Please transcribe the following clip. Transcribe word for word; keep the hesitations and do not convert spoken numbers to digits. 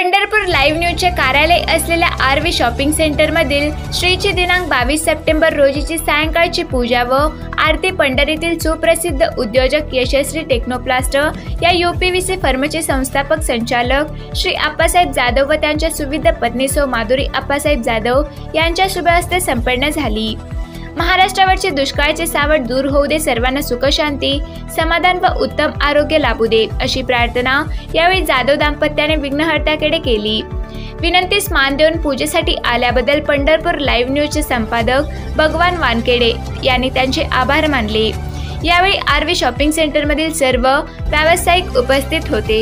Pandharpur live news कार्यालय असलेल्या are. V. Shopping centre मधील श्रीची दिनांक बावीस सप्टेंबर रोजीची सायंकाळची पूजा व आरती पंढरीतील सुप्रसिद्ध उद्योजक यशस्वी टेक्नोप्लास्टर या यूपीवी से फर्मचे संस्थापक संचालक श्री आप्पासाहेब जाधव व त्यांच्या सुविध पत्नी सौ माधुरी आप्पासाहेब जाधव यांच्या शुभ हस्ते संपन्न झाली। महाराष्ट्रावरचे दुष्काळाचे सावट दूर होऊ दे, सर्वांना सुख शांती समाधान व उत्तम आरोग्य लाभू दे अशी प्रार्थना यावेळी जाधव दाम्पत्याने विघ्नहर्त्याकडे केली। विनंतीस मान देऊन पूजेसाठी आल्याबद्दल पंढरपूर लाईव्ह न्यूजचे संपादक भगवान वानखेडे यांनी त्यांचे आभार मानले। यावेळी आर. व्ही. शॉपिंग सेंटरमधील सर्व व्यावसायिक उपस्थित होते।